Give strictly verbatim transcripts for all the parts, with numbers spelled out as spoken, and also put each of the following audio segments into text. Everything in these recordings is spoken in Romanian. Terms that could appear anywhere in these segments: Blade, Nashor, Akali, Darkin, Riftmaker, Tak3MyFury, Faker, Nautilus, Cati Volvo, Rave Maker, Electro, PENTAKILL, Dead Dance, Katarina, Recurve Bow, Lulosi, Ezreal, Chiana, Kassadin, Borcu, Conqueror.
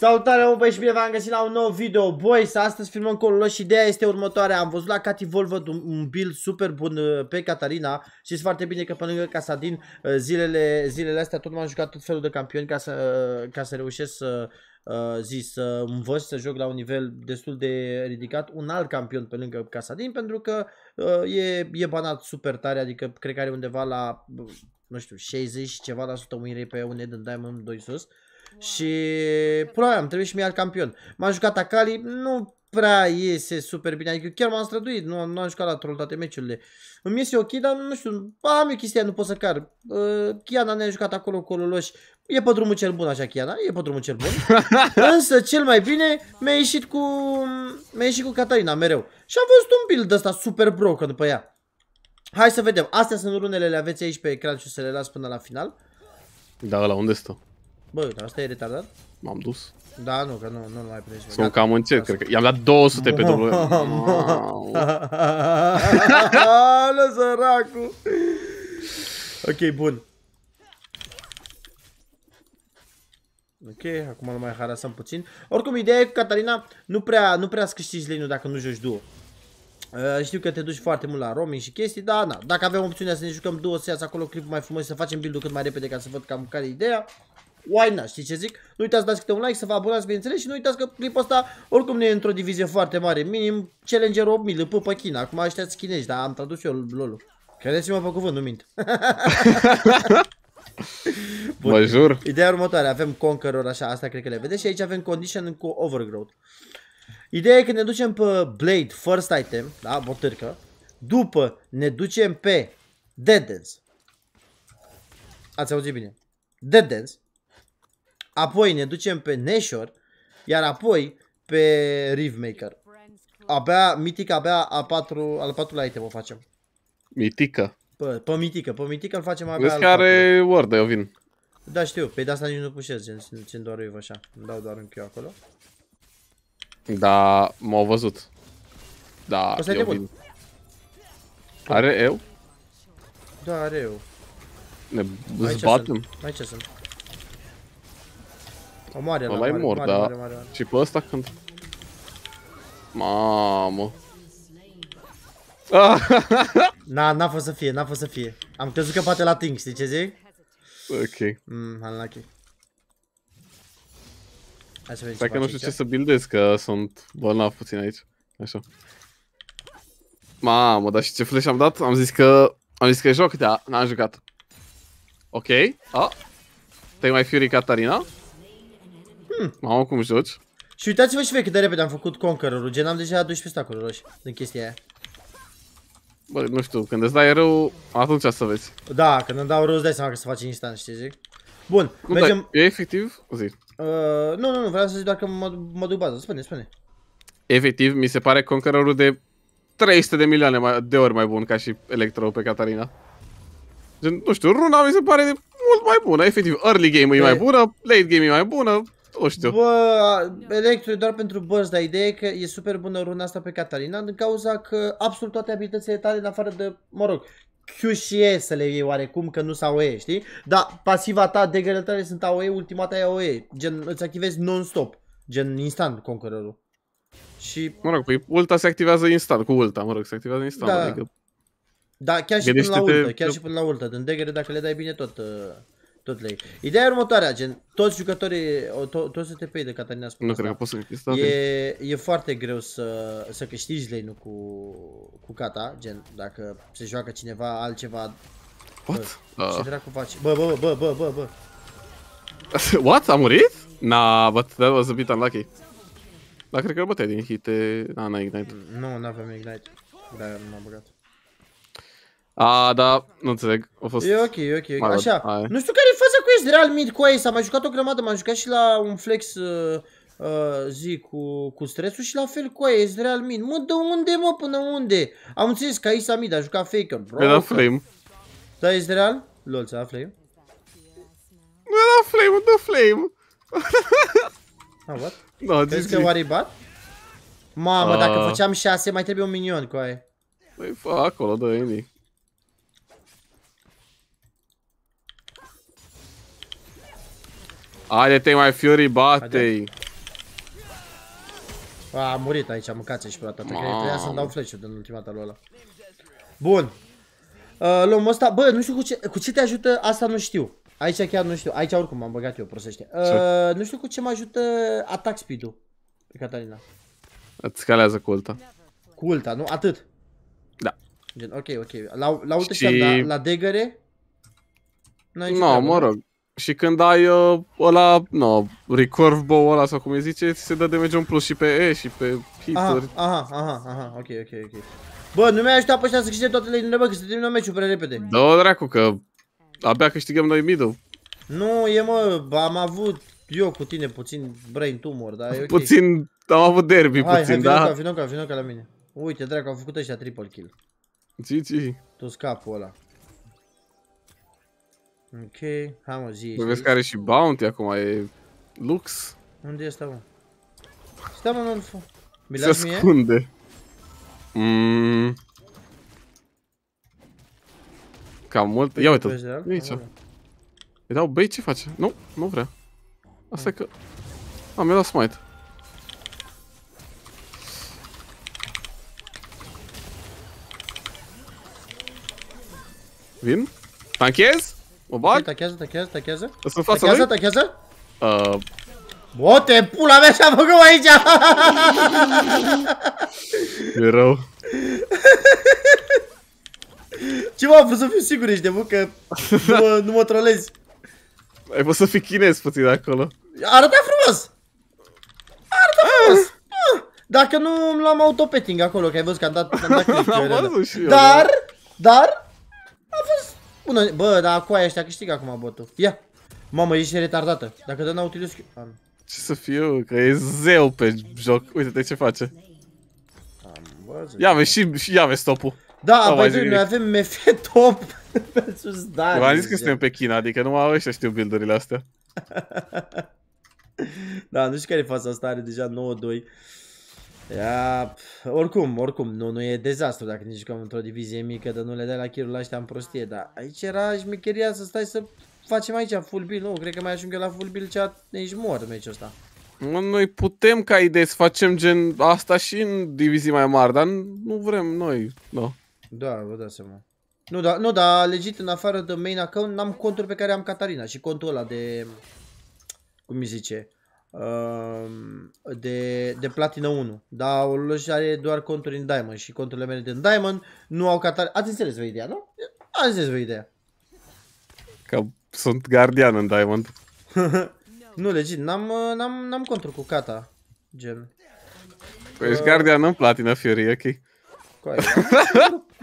Salutare, mă băi, și bine v-am găsit la un nou video, boys. Astăzi filmăm cu Lulosi și ideea este următoarea. Am văzut la Cati Volvo un build super bun pe Katarina. Știți foarte bine că pe lângă Kassadin zilele, zilele astea tot m-am jucat tot felul de campioni ca să, ca să reușesc să, zi, să învăț să joc la un nivel destul de ridicat un alt campion pe lângă Kassadin, pentru că e, e banat super tare, adică cred că are undeva la, nu știu, șaizeci și ceva la sută win rate pe un Ed în Diamond doi sus. Și până am trebuit și mie alt campion. M-am jucat Akali, nu prea iese super bine, adică chiar m-am străduit, nu, nu am jucat la troll toate meciurile. Îmi iese ok, dar nu știu, am eu chestia, nu pot să car. Uh, Chiana ne-a jucat acolo cu Lulosi. E pe drumul cel bun așa, Chiana, e pe drumul cel bun. Însă cel mai bine mi-a ieșit cu mi-a ieșit cu Katarina mereu. Și am văzut un build ăsta super broken pe ea. Hai să vedem, astea sunt runele, le aveți aici pe ecran și o să le las până la final. Da, la unde stă? Bă, uite, asta e retardat? M-am dus. Da, nu, că nu, nu mai pleci. Sunt cam încet, cred că i-am dat două sute pe domnul. Ală, săracu! Ok, bun. Ok, acum nu mai harasăm puțin. Oricum, ideea e că Katarina nu prea, nu prea câștigi lane-ul dacă nu joci duo. Uh, știu că te duci foarte mult la roaming și chestii, dar na, dacă avem opțiunea să ne jucăm duo, să iați acolo clipul mai frumos, să facem build-ul cât mai repede ca să văd cam care e ideea. Why not? Știi ce zic? Nu uitați să dați câte un like, să vă abonați, bineînțeles, și nu uitați că clipul ăsta oricum nu e într-o divizie foarte mare, minim Challenger opt mii, pă pe China, acum ăștia chinezi, dar am tradus eu lolul. Credeți-mă pe cuvânt, nu mint. Bun, mă jur. Ideea următoare, avem Conqueror, așa, asta cred că le vedeți, și aici avem Condition cu Overgrowth. Ideea e că ne ducem pe Blade, first item, da, botârcă. După ne ducem pe Dead Dance. Ați auzit bine? Dead Dance. Apoi ne ducem pe Nashor, iar apoi pe Rave Maker. Abia, mitica, abia a patru, al patrulea item o facem. Mitică? Pă, pe mitică, pe mitică îl facem abia. Vezi că are word, eu vin. Da, știu, pe de asta nici nu pușez, gen doar eu așa, îmi dau doar un Q acolo. Da, m-au văzut. Da, eu vin. Are eu? Da, are eu. Ne zbatem? Aici sunt. Ăla-i mor, da. Și pe ăsta când... Mamă. Na, n-a fost să fie, n-a fost să fie. Am crezut că poate la Tink, știi ce zic? Ok. Mmm, unlucky. Stai că nu știu ce să buildez, că sunt bolnav puțin aici. Așa. Mamă, dar și ce flash am dat? Am zis că... Am zis că joc, da, n-am jucat. Ok, a. Tak trei my fury Katarina. Hmm. Mamă, cum joci? Și uitați-vă și voi cât de repede am făcut Conqueror-ul, gen am deja doisprezece stacuri roșii din chestia aia. Bă, nu știu, când îți dai rău, atunci să vezi. Da, când îmi dau rău îți dai seama că se face instant, știi zic? Bun, nu, mergem... E efectiv? Zi. Uh, nu, nu, nu, vreau să zic doar că mă, mă duc bază, spune, spune. Efectiv, mi se pare Conqueror-ul de trei sute de milioane mai, de ori mai bun ca și Electro pe Katarina. Gen, nu știu, runa mi se pare de mult mai bună, efectiv, early game e mai bună, late game e mai bună. O știu. Bă, Electro e doar pentru burst, dar ideea e că e super bună runa asta pe Katarina din cauza că absolut toate abilitățile tale, în afară de, mă rog, Q și E să le iei oarecum, că nu s-au A O E, știi? Dar pasiva ta, degările tale sunt A O E, ultima ta e A O E, gen îți activezi non-stop, gen instant Conqueror-ul. Și... Mă rog, păi ulta se activează instant, cu ulta, mă rog, se activează instant, da. Adică... Da, chiar și până la ulta, chiar și până la ulta, din degările dacă le dai bine tot... Uh... Tot lei. Ideea e următoarea, gen, toți jucătorii, to toți E T P-i de Katarina spun asta. Nu cred că pot să e, e foarte greu să, să câștigi lane-ul cu, cu Kata, gen, dacă se joacă cineva altceva. What? Bă, uh. Ce dracu faci? Bă, bă, bă, bă, bă, bă. What? A murit? Nah, but that was a bit unlucky. Dar cred că îl băteai din hite, na, n-ai ignite. Nu, n-aveam ignite, dar nu m-am băgat. A, da, nu înțeleg, a fost... E ok, e ok, okay. Așa, hai. Nu știu care e faza cu Ezreal mid cu Ace, am mai jucat o grămadă, m-am jucat și la un flex uh, uh, zi cu, cu stresul și la fel cu Ace, Ezreal mid, mă, de unde mă, până unde? Am înțeles că Ace mid a jucat Faker, bro. Era flame. Da, Ezreal? Lol, ți-a dat flame? Nu era flame, da flame. Ah, what? No, crezi că oare-i bat? Mamă, uh. dacă făceam șase, mai trebuie un minion cu aia. Păi, fă acolo, dă nimic. Haide, Tak trei my fury, bate-i! A, am murit aici, am mâncat și prea toată. Trebuia să-mi dau flash-ul din ultima ta lui ăla. Bun. Uh, luăm ăsta. Bă, nu știu cu ce, cu ce te ajută, asta nu știu. Aici chiar nu știu. Aici oricum m-am băgat eu, prostește. Uh, nu știu cu ce mă ajută attack speed-ul pe Katarina. Îți scalează cu ulta. Cu ulta, nu? Atât. Da. Gen, ok, ok. La, la ulta și la, la degăre? Nu, mă rog. Și când ai uh, ăla, no, Recurve Bow ăla sau cum îi zice, se dă damage un plus și pe E și pe hituri. Aha, aha, aha, ok, ok, ok. Bă, nu mi-a ajutat pe ăștia să câștige toate liniile, bă, că se termină meciul prea repede. Da, dracu, că abia câștigăm noi middle. Nu, e mă, am avut eu cu tine puțin brain tumor, dar e ok. Puțin, am avut derby hai, puțin, hai, da? Hai, vină ca, vină ca la mine. Uite, dracu, au făcut ăștia triple kill. Zi, zi. Tu scapul ăla. Ok, hai mă, zi. Mă vezi că are și bounty acum, e lux. Unde e asta, mă? Stai mă, nu-l fă. Mi-l lași mie? Se ascunde. Mm. Cam mult. Ia uite-l. Aici. Îi dau bait, ce face? Nu, nu vrea. Asta e că... A, mi-a dat smite. Vin? Tanchez? Mă bag? Tachează, tachează, tachează. Sunt fața lui? Tachează, tachează? Uh. Bă, te pula mea și-a făcut aici! E rău. Ce m-am vrut să fiu sigur, ești de bun, că nu mă, nu mă trolezi. Ai fost să fii chinez puțin acolo. Arăta frumos! Arăta frumos! Ah. Dacă nu l-am autopetting acolo, că ai văzut că am dat, am dat click. Am văzut și eu, dar, bă. dar, a fost bună. Bă, dar cu aia ăștia câștigă acum botul. Ia! Mamă, ești retardată. Dacă dă Nautilus... Ah. Ce să fiu, că e zeu pe joc. Uite-te ce face. Ia vezi și, și ia vezi topul. Da, băi, noi nimic. Avem M F top versus Dani. V-am zis că suntem pe China, adică numai ăștia știu build-urile astea. Da, nu știu care e fața asta, are deja nouă doi. Ia... Oricum, oricum, nu, nu e dezastru dacă ne jucăm într-o divizie mică, dar nu le dai la kill-ul ăștia în prostie, dar aici era șmecheria să stai să... Facem aici full build, nu, cred că mai ajung eu la full build, cea nici mor meciul ăsta. Noi putem ca idee să facem gen asta și în divizii mai mari, dar nu vrem noi, da. Da, vă dați seama. Nu, dar, nu, da, legit, în afară de main account, n-am conturi pe care am Katarina și contul ăla de, cum îi zice, de, de platină unu. Dar o loși are doar conturi în diamond și conturile mele din diamond nu au Katarina. Ați înțeles vă ideea, nu? Ați înțeles vă ideea. Că sunt guardian în diamond. Nu, legit, n-am contur cu Cata. Gen. Păi ești guardian în platină, Fury, ok.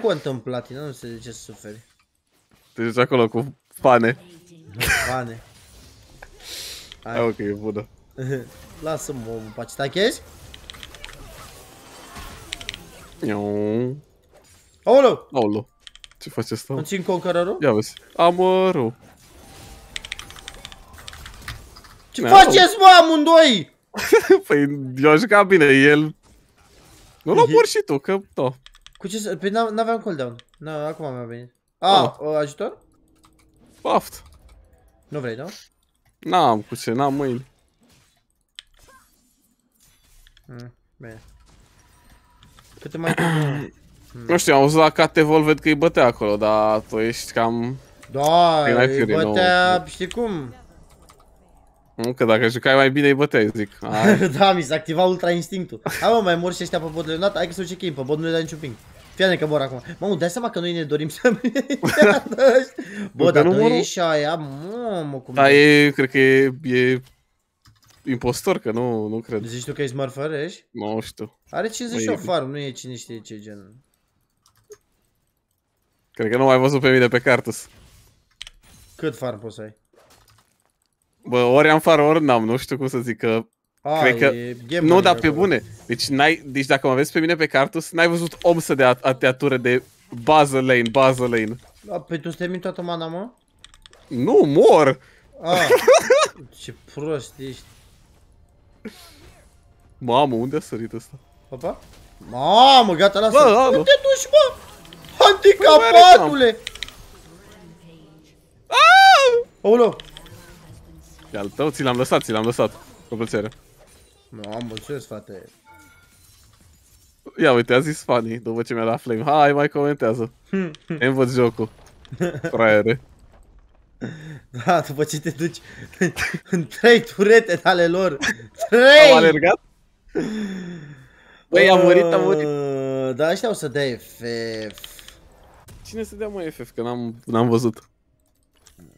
Cont în platină, nu știu de ce să suferi. Te duci acolo cu pane. Pane. Ok, e bună. Lasă-mă omul, pace, tachezi? Aolo! Aolo! Ce faci asta? Îmi țin Conqueror-ul? Ia vezi. Amărul. Ce ne faceți, mă, amândoi? Păi, eu am jucat bine, el... Nu l-a pur și tu, că... No. Cu ce să... Păi n-aveam cooldown. Na, acum mi-a venit. A, ah, ajutor? Paft. Nu vrei, da? N-am cu ce, n-am mâini. Mm, bine. Câte mai... Nu știu, am auzit la Cati Volvo că îi bătea acolo, dar tu ești cam... Da, îi bătea, știi cum? Nu, că dacă jucai mai bine îi băteai, zic. Da, mi s-a activat ultra instinctul. Hai mă, mai mor și ăștia pe bot leonat, hai că se duce cheam, pe bot nu le dai niciun ping. Fii că mor acum. Mamă, dai seama că noi ne dorim să... Bă, dar tu ești aia, mamă, cum... Da, e, cred că e, e... impostor, că nu, nu cred. Zici tu că ești smurfer, ești? Nu știu. Are cincizeci și opt farm, nu e cine știe ce gen. Cred că nu m-ai văzut pe mine pe Cartus. Cât farm poți să ai? Bă, ori am farm, ori n-am, nu știu cum să zic că... A, cred că... Nu, dar pe bune. Deci, deci dacă mă vezi pe mine pe Cartus, n-ai văzut om să dea atâtea ture de bază lane, bază lane. A, păi tu stai min toată mana, mă? Nu, mor! A, ce prost ești. Mamă, unde a sărit ăsta? Papa? Mamă, gata, lasă-l. Unde te duci, mă? Handicapatule! Aaaa! Aulă! Al tău, ți l-am lăsat, ți l-am lăsat. Cu plăcere. Nu, am mulțumesc, frate. Ia uite, a zis Fanny după ce mi-a dat flame. Hai, mai comentează. Învăț jocul. Fraiere. Da, după ce te duci în trei turete ale lor. Trei! Am alergat? Băi, am murit, am murit. Da, ăștia o să dea F F. Cine să dea mai F F? Că n-am văzut.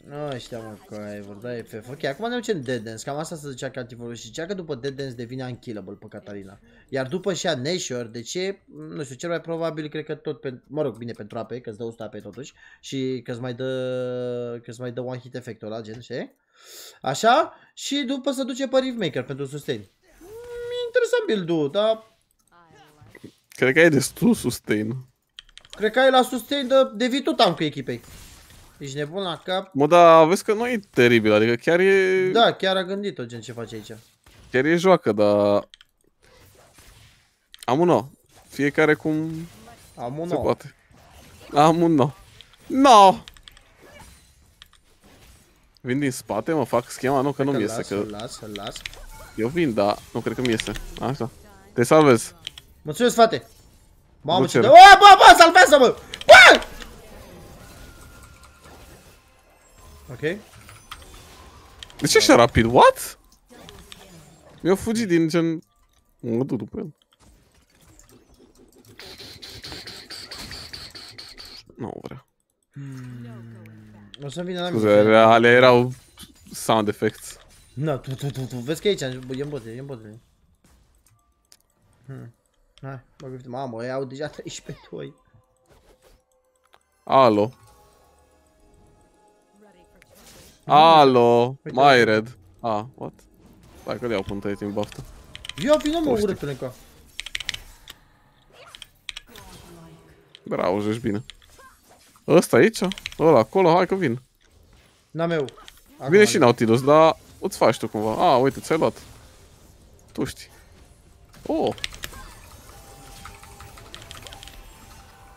Nu, ăștia mă, că ai vorbit F F. Ok, acum ne ducem Dead Dance, cam asta se zicea Cati Volvo. Și zicea că după Dead Dance devine unkillable pe Katarina. Iar după și a Nashor, de ce? Nu știu, cel mai probabil, cred că tot pe... Mă rog, bine pentru A P, că-ți dă o sută A P totuși. Și că-ți mai dă... că-ți mai dă one hit efectul ăla, gen, știi? Așa? Și după se duce pe Rave Maker pentru sustain. Interesant build-ul, dar... Cred că ai destul sustain. Cred că ai la sustain de, devii tot am cu echipei. Ești nebun la cap. Mă, da, vezi că nu e teribil, adică chiar e... Da, chiar a gândit-o, gen, ce face aici. Chiar e joacă, dar... Am un no. Fiecare cum... Am un no. Se poate. Am un no. No! Vin din spate, mă fac schema, nu, că nu-mi iese, că... Lasă, lasă. Eu vin, dar nu cred că-mi iese. Așa. Te salvezi. Mulțumesc, frate. Mamă, ce... Bă, bă, bă, salvează, mă! Bă! Ok. De ce așa rapid? What? Mi-au fugit din gen... Mă duc după el. Nu vrea. O să-mi vină la mine. Alea erau sound effects. Nu, tu, tu, tu, tu. Vezi că aici e în botele, e în botele. Hai, mă gândesc. Mamă, ei au deja treisprezece doi. Alo. Alo, mai red. Ah, what? Hai că le iau punta ei timp baftă. Eu vin, mă urât până ca. Bravo, joci bine. Ăsta aici? Ăla acolo, hai că vin. N-am eu. Vine și Nautilus, dar o-ți faci tu cumva. Ah, uite, ți-ai luat. Tu știi. Oh.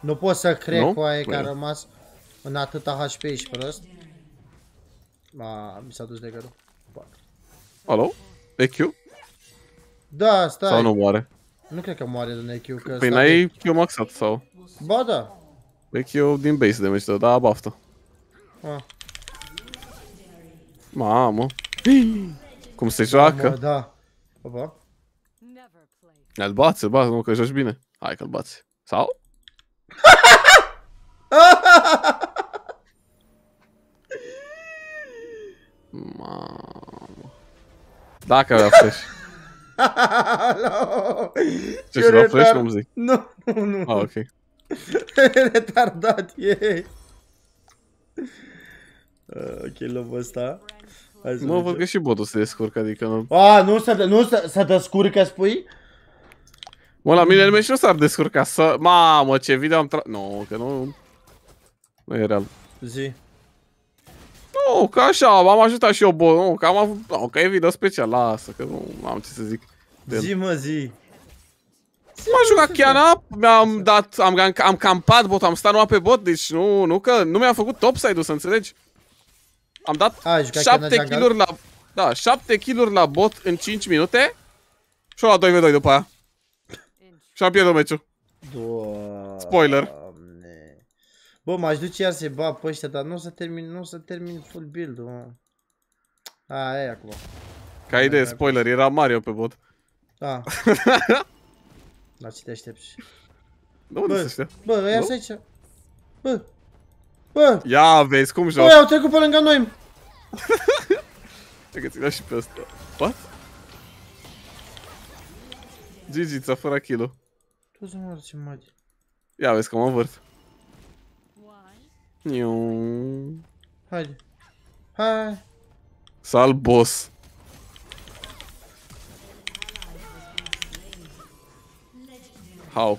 Nu pot să cred cu aia că a rămas în atâta H P, ești prost. Ma, mi s-a dus legătul. Alo? E Q? Da, stai. Sau nu moare? Nu cred că moare din E Q, că... Păi n-ai E Q maxat sau? Ba da. E Q din base damage, da, baftă. Ah. Mamă. Cum se joacă? Mamă, da. Opa. Îl bați, îl bați, nu, că joci bine. Hai că-l bați. Sau? Mamă. Dacă avea flash. Ce și la flash, cum zic? Nu, nu, nu. Ah, ok. Retardat e. Ok, luăm ăsta. Mă, văd că și botul se descurcă, adică nu... A, nu se, nu se, se descurcă, spui? Mă, la mine nimeni și nu s-ar descurca să... Mamă, ce video am tra... Nu, că nu... Nu e real. Zi. Nu, că așa, m-am ajutat și eu, bă, nu, că am avut... Nu, că e video special, lasă, că nu am ce să zic. Zi, mă, zi. M-a jucat Chiana, mi-am dat... Am, am, am campat bot, am stat numai pe bot, deci nu, nu, că nu mi-am făcut topside-ul, să înțelegi. Am dat șapte kill-uri la... Da, șapte kill-uri la bot în cinci minute. Și-o la doi v doi după aia. Și-am pierdut meciul. Spoiler. Bă, m-aș duce iar să-i bag pe ăștia, dar nu o să termin, nu o să termin full build-ul, mă. Aia e acum. Ca idee, spoiler, era Mario pe bot. Da. La ce te aștepți? De unde se aștept? Bă, ăia sunt aici. Bă. Bă. Ia vezi cum joc. Bă, au trecut pe lângă noi. Cred că ți-l dau și pe ăsta. What? Gigița, fără kill-ul. Tu să mă arăți, mă. Ia vezi că mă învârt. Iuuu. Haide. Hai. Sal boss. How?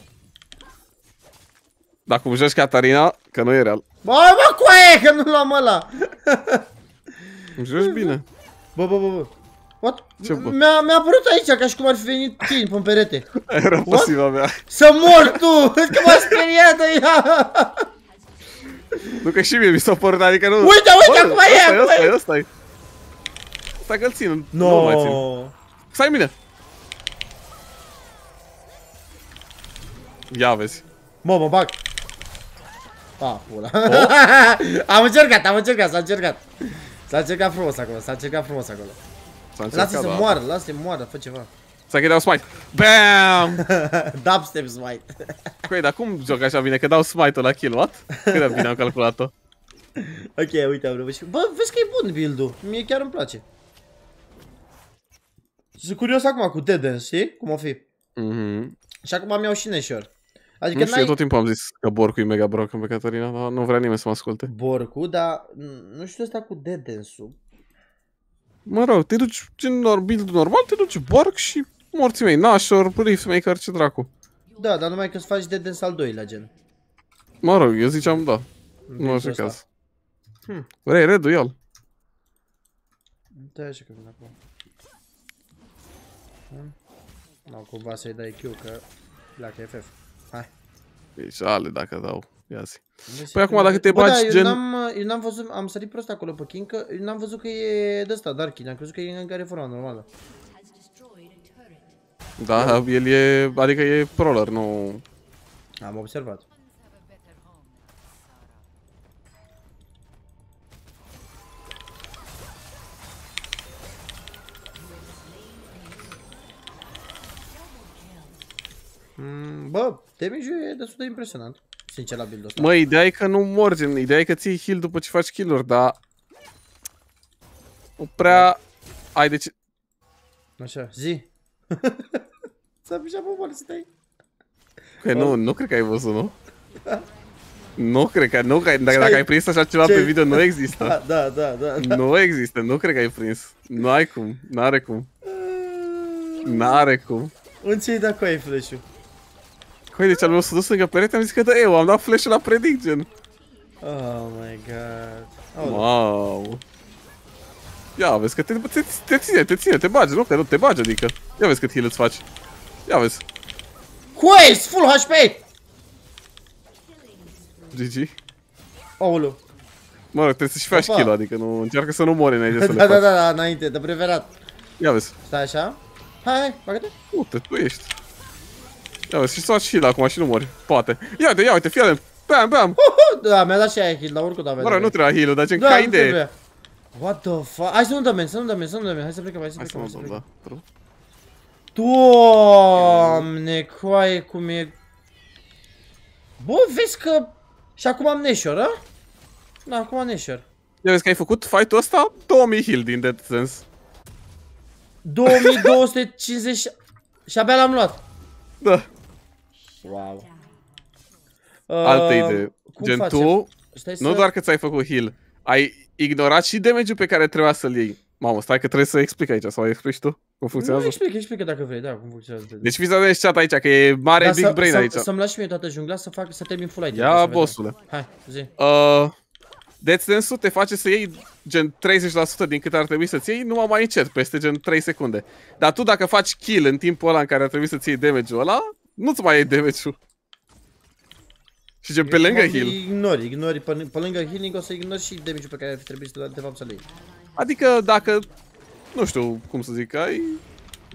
Dacă cum joci Katarina, că nu e real. Bă, bă, coaie, că nu luam ăla. Îmi joci bine. Bă, bă, bă, bă. What? Mi-a apărut aici ca și cum ar fi venit tin pe-n perete. Era pasiva mea. Să mor tu, că m-a speriat ea. Nu că și mie mi s-a părut, adică nu... Uite, uite, acum e, acum e! Ăsta-i, ăsta-i! Stai că-l țin, nu mai țin. Stai mine! Ia vezi. Mă, mă bag. Ah, pula. Oh. Am încercat, am încercat, s-a încercat. S-a încercat frumos acolo, s-a încercat frumos acolo. Lasă-i să da. moară, lasă-i moară, fă ceva. Să că dau smite. Bam! Dubstep smite. Păi, dar cum joc așa bine? Că dau smite-ul la kill, what? Cât de bine am calculat-o. Ok, uite, am reușit. Bă, vezi că e bun build-ul. Mie chiar îmi place. Sunt curios acum cu Dead Dance, știi? Cum o fi? Mm-hmm. Și acum am iau și Nashor. Adică nu știu, eu tot timpul am zis că Borcu e mega broken pe Katarina, dar nu vrea nimeni să mă asculte. Borcu, dar nu știu asta cu Dead Dance-ul. Mă rog, te duci în build normal, te duci Borc și morții mei, Nashor, Riftmaker, ce dracu. Da, dar numai că îți faci Dead Dance al doilea gen. Mă rog, eu ziceam da. Nu așa caz. Hmm. Vrei redu-i al. Da, așa că vine acum. N-au cumva să-i dai Q, că pleacă F F. Hai. Deci ale dacă dau, ia zi. Păi acum dacă te baci gen... eu n-am văzut, am sărit prost acolo pe King, că eu n-am văzut că e de ăsta, Darkin, am crezut că e în care forma normală. Da, el e, adică e proler, nu... Am observat. Bă, damage-ul e destul de impresionant. Sincer la build-ul ăsta. Mă, ideea e că nu morți, ideea e că ții heal după ce faci kill-uri, dar... Nu prea... Ai de ce... Așa, zi. S-a pișat pe oameni să te-ai. Că nu, nu cred că ai văzut, nu? Nu cred că, nu, că dacă, dacă ai prins așa ceva pe video, nu există. Da, da, da, da, da. Nu există, nu cred că ai prins. Nu ai cum, n-are cum. N-are cum. Unde ți-ai dat cu aia flash-ul? Păi, deci al meu s-a dus lângă perete, am zis că da, eu am dat flash-ul la prediction. Oh my god. Oh, wow. Ia vezi că te, te, te ține, te ține, te bagi, nu? Că nu te bagi, adică. Ia vezi cât heal îți faci. Ia vezi. Cui, full H P! G G. Aoleu. Mă rog, trebuie să-și faci kill-ul, adică nu, încearcă să nu mori înainte să le faci. Da, da, da, înainte, de preferat. Ia vezi. Stai așa. Hai, hai, bagă-te. Uite, tu ești. Ia vezi, și s-o faci heal acum și nu mori, poate. Ia uite, ia uite, fii atent. Bam, bam. Da, mi-a dat și aia heal, dar oricum da, mă rog, nu trebuia heal-ul, dar gen ca idee. What the fuck? Hai să nu dăm men, să nu dăm men, să nu dăm men, hai să plecăm, hai să plecăm, hai să plecăm. Doamne, coaie cum e... Bă, vezi că... Și acum am Nashor, a? Da, acum am Nashor. Ia vezi că ai făcut fight-ul ăsta două mii heal din Dead Dance. două mii două sute cincizeci... Și abia l-am luat. Da. Wow. Altă idee. Gen tu, nu doar că ți-ai făcut heal, ai ignorat și damage-ul pe care trebuia să-l iei. Mamă, stai că trebuie să explic aici, sau explici tu cum funcționează? Nu, explic, explic dacă vrei, da, cum funcționează. Deci fiți atenți chat aici, că e mare big brain aici. Să-mi lași și mie toată jungla să fac, să termin full item. Ia, bossule. Hai, zi. Dead Dance-ul te face să iei gen treizeci la sută din cât ar trebui să-ți iei, numai mai încet, peste gen trei secunde. Dar tu dacă faci kill în timpul ăla în care ar trebui să-ți iei damage-ul ăla, nu-ți mai iei damage-ul. Și gen pe lângă heal. Ignori, ignori, pe, pe lângă healing o să ignori și damage-ul pe care ar trebui să, de fapt, să-l iei. Adică dacă, nu știu cum să zic, ai...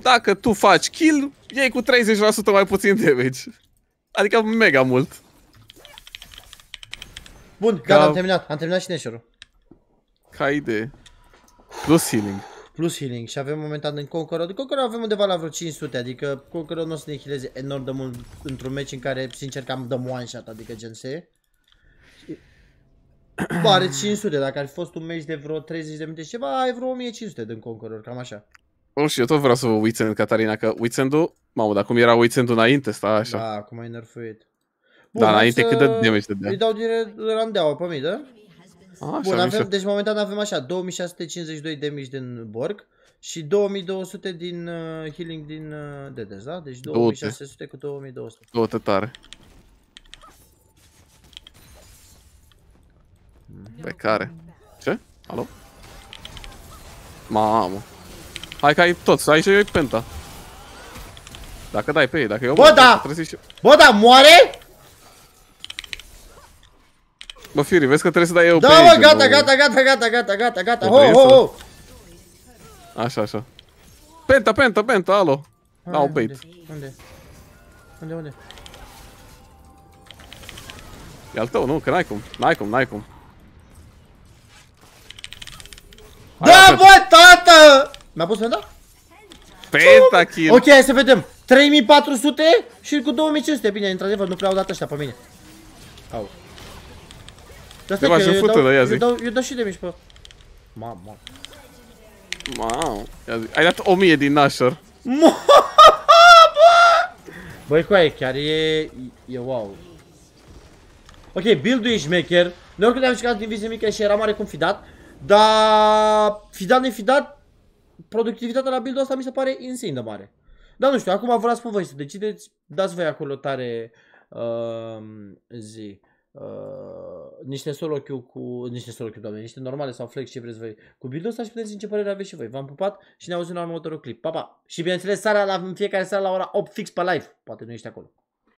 Dacă tu faci kill, iei cu treizeci la sută mai puțin damage. Adică mega mult. Bun, gata, am terminat, am terminat și Nashor-ul. Ca idee. Plus healing. Plus healing și avem momentan în Conqueror. De Conqueror avem undeva la vreo cinci sute, adică Conqueror nu o să ne healeze enorm de mult într-un match în care, sincer, cam dăm one shot, adică gen se. Bă, are cinci sute, dacă ar fi fost un match de vreo treizeci de minute și ceva, ai vreo o mie cinci sute din Conqueror, cam așa. Nu știu, eu tot vreau să vă weekend, Katarina, că weekend-ul, mamă, dar cum era weekend-ul înainte, sta așa. Da, cum ai nerfuit. Bun, da, înainte cât de damage te dea. Îi dau direct randeaua pe mine, da? A, bun, avem, deci momentan avem așa, două mii șase sute cincizeci și doi damage din Borg și două mii două sute din uh, healing din uh, Dead Dance, da? Deci două mii șase sute cu două mii două sute. două sute tare. Pe care? Ce? Alo? Mamă. Hai că ai toți, aici eu-i penta. Dacă dai pe ei, dacă eu... Bă, da! Bă, da, moare? Bă, Fury, vezi că trebuie să dai eu da, pe Da, bă, gata, gata, gata, gata, gata, gata, gata, ho, ho, ho! Așa, așa. Penta, penta, penta, alo! N-au bait. Unde? Unde, unde? E al tău, nu? Că n-ai cum, n-ai cum, n-ai cum. Hai, da, bă, tata! Mi-a pus penta? Penta kill. Ok, hai să vedem. trei mii patru sute și cu două mii cinci sute. Bine, într-adevăr, nu prea au dat ăștia pe mine. Au. De asta eu, futură, dau, eu, dau, eu dau și de mici, bă. Mamă. Wow. Ai dat o mie din Nashor. Mă! Băi, coaie, chiar e... e wow. Ok, build-ul e șmecher. Noi oricând am jucat din vizie mică și era mare cum fidat. Dar... fidat nefidat, productivitatea la build-ul ăsta mi se pare insane de mare. Dar nu știu, acum vă las pe voi să decideți. Dați voi acolo tare... Uh, zi... Uh, niște solo queue cu... niște solo queue, doamne, niște normale sau flex, ce vreți voi cu build-ul ăsta și puteți zice ce părere aveți și voi. V-am pupat și ne auzim la următorul clip. Pa, pa! Și bineînțeles, seara, la, în fiecare seară la ora opt fix pe live. Poate nu ești acolo.